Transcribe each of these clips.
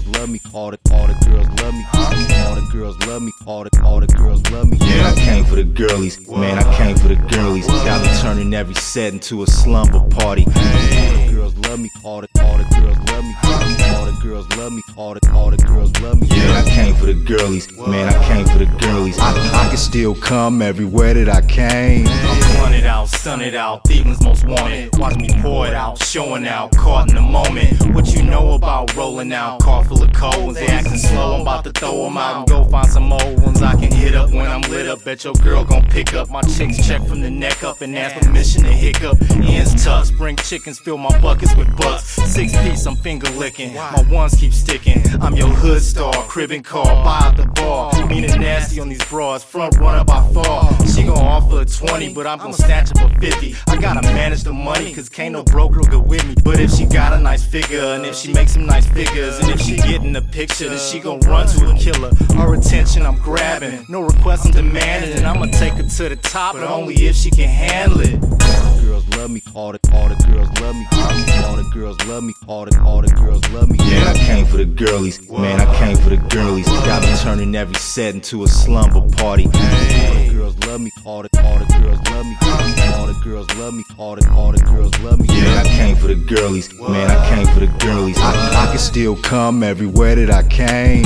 girls love me, all the girls love me, all the girls love me, all the girls love me. Man, I came for the girlies, man, I came for the girlies. Now they turning every set into a slumber party. All the girls love me, all the girls love me, all the girls love me, all the girls love me. Yeah, I came for the girlies, man, I came for the girlies. I can still come everywhere that I came. I'm blunted out, sunned out, Cleveland's most wanted. Watch me pour it out, showing out, caught in the moment. What you know about rolling out? Car full of cold ones, they acting slow. I'm about to throw them out and go find some old ones I can hit up when I'm lit up. Bet your girl gon' pick up. My chicks check from the neck up and ask permission to hiccup. Ends tough, spring chickens fill my buckets with bucks. 6 piece, I'm finger licking. My ones keep sticking. I'm your hood star, crib and car, buy out the bar. Mean and nasty on these bras, front runner by far. She gon' offer a 20, but I'm gon' snatch up a 50. I gotta manage the money, cause can't no broker get with me. But if she got a nice figure, and if she makes some nice figures, and if she get in the picture, then she gon' run to a killer. Her attention I'm grabbing, no request I'm demanding. And I'ma take her to the top, but only if she can handle it. Girls love me, all the girls love me, all the girls love me, all the girls love me. Yeah, I came for the girlies, man, I came for the girlies. Got me turning every set into a slumber party. All the girls love me, all the girls love me, all the girls love me, all the girls love me. Yeah, I came for the girlies, man, I came for the girlies. I can still come everywhere that I came.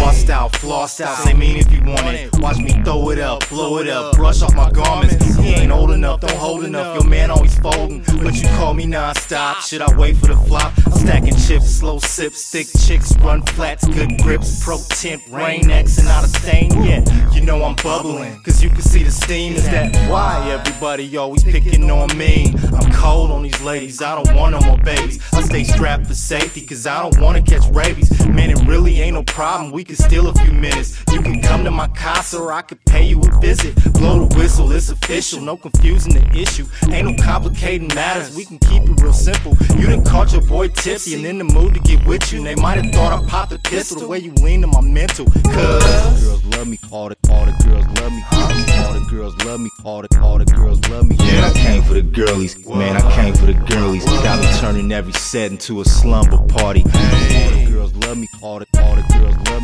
Lost out, flossed out, say mean if you want it. Watch me throw it up, blow it up, brush off my garments. He ain't old enough, don't hold enough, your man always folding. But you call me non-stop, should I wait for the flop? I'm stacking chips, slow sips, thick chicks, run flats, good grips, pro temp, rain X and not a stain yet. You know I'm bubbling, cause you can see the steam. Is that why everybody always picking on me? I'm cold on these ladies, I don't want no more babies. I stay strapped for safety, cause I don't wanna catch rabies. Man, it really ain't no problem, we can steal a few minutes. You can come to my casa or I could pay you a visit. Blow the whistle, it's official, no confusing the issue. Ain't no complicating matters, we can keep it real simple. You done caught your boy tipsy and in the mood to get with you. And they might have thought I popped a pistol the way you lean to my mental. Cause girls love me, all the girls love me, all the girls love me, all the girls love me. Yeah, I came for the girlies, man, I came for the girlies. Got me turning every set into a slumber party. Love me, all the girls love me, all the girls love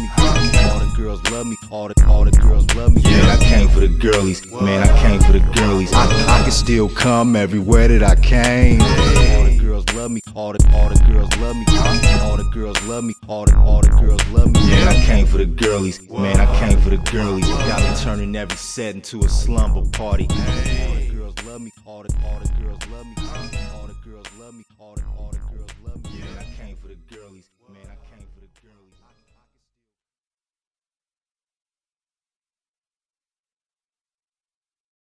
me, all the girls love me. Yeah, I came for the girlies, man, I came for the girlies. I can still come everywhere that I came. All the girls love me, all the girls love me, all the girls love me, all the girls love me. Yeah, I came for the girlies, man, I came for the girlies. Got me turning every set into a slumber party. All the girls love me, all the girls love me, all the girls love me, all the